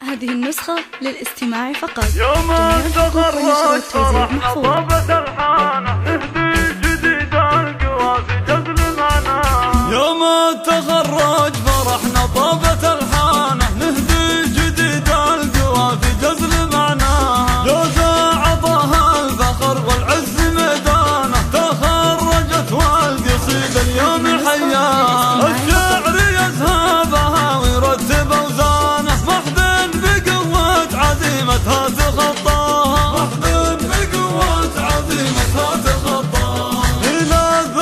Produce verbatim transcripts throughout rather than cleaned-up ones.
هذه النسخة للاستماع فقط. يوم استقرت فرحنا طابت الحانة نهدي جديد القواسي جزل الهنا. يوم التخرج فرحنا طابت الحانة نهدي جديد القواسي جزل معناها. جوزة عطاها الفخر والعز ميدانه تخرجت والقصيدة اليوم حياها. الشعر يزهبها ويرتب اوزانه محضن بقوة عزيمتها تخطاها، محضن بقوة عزيمتها تخطاها. إلى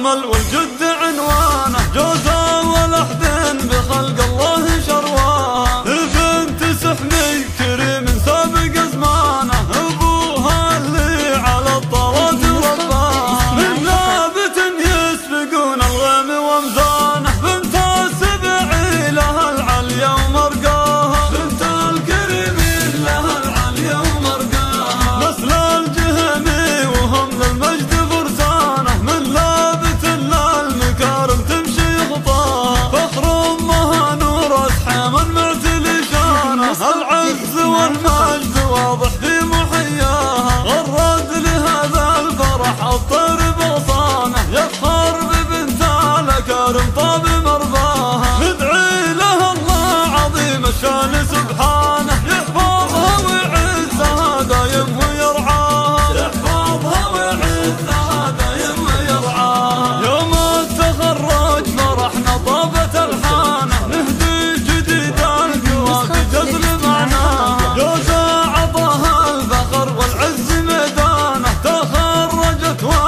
الذكاء والأمل والجد عنوانه جوزا ولحد بخلق الله شرواها. البنت سحمي كريم سابق أزمانه أبوها اللي على الطرات رباها. من لابة يسبقون الغيم ومزانه بنت السبعين لها العليا ومرقاها، بنت الكريمين لها العليا ومرقاها. نسل الجهمي وهم للمجد فرسانه من لابة للمكارم تمشي خطاها. فخر امها نور أسحى من معتلي شانه العز والمجد واضح في محياها. غرد لهذا الفرح الطير بغصانه يفخر ببنت الأكارم طاب مرضاها. ندعي لها الله عظيم الشان سبحانه يحفظها ويعزها دايم ويرعاها، يحفظها ويعزها دايم ويرعاها. يوم التخرج فرحنا طابت الحانه نهدي جديد القواسي جزل معناها. جوزة عطاها الفخر والعز ميدانه تخرجت والقصيدة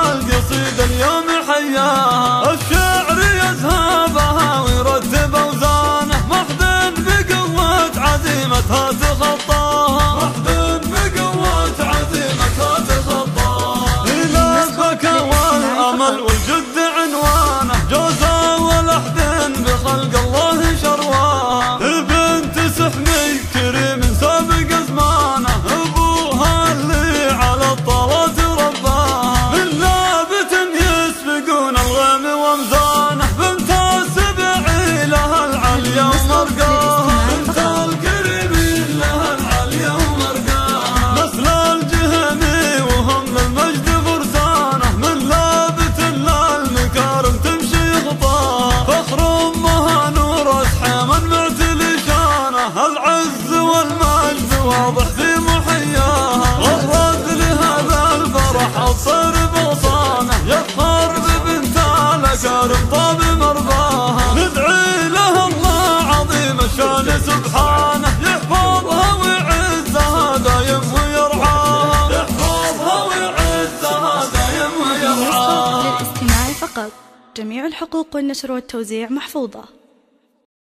اليوم حياها. الشعر يزهبها ويرتب اوزانه محضن بقوة عزيمتها تخطاها، محضن بقوة عزيمتها تخطاها. إلى البكا والأمل والجد عنوانه جوزا ولحد بخلق الله شرواها. البنت سحمي كريم سابق أزمانه أبوها اللي على الطرات رباها. من لابة يسبقون الغيم ومزانه بنت السبعين لها العليا ومرقاها، بنت الكريمين لها العليا ومرقاها. نسل الجهمي وهم للمجد فرسانه من لابة للمكارم تمشي خطاها. فخر امها نور أسحى من معتلي شانه العز والمجد واضح في محياها. غرد لهذا الفرح الصير بغصانه يفخر ببنت الأكارم طاب مرضاها. ندعي لها الله عظيم الشان سبحانه يحفظها ويعزها دايم ويرعاها، يحفظها ويعزها دايم ويرعاها. للاستماع فقط، جميع الحقوق والنشر والتوزيع محفوظة.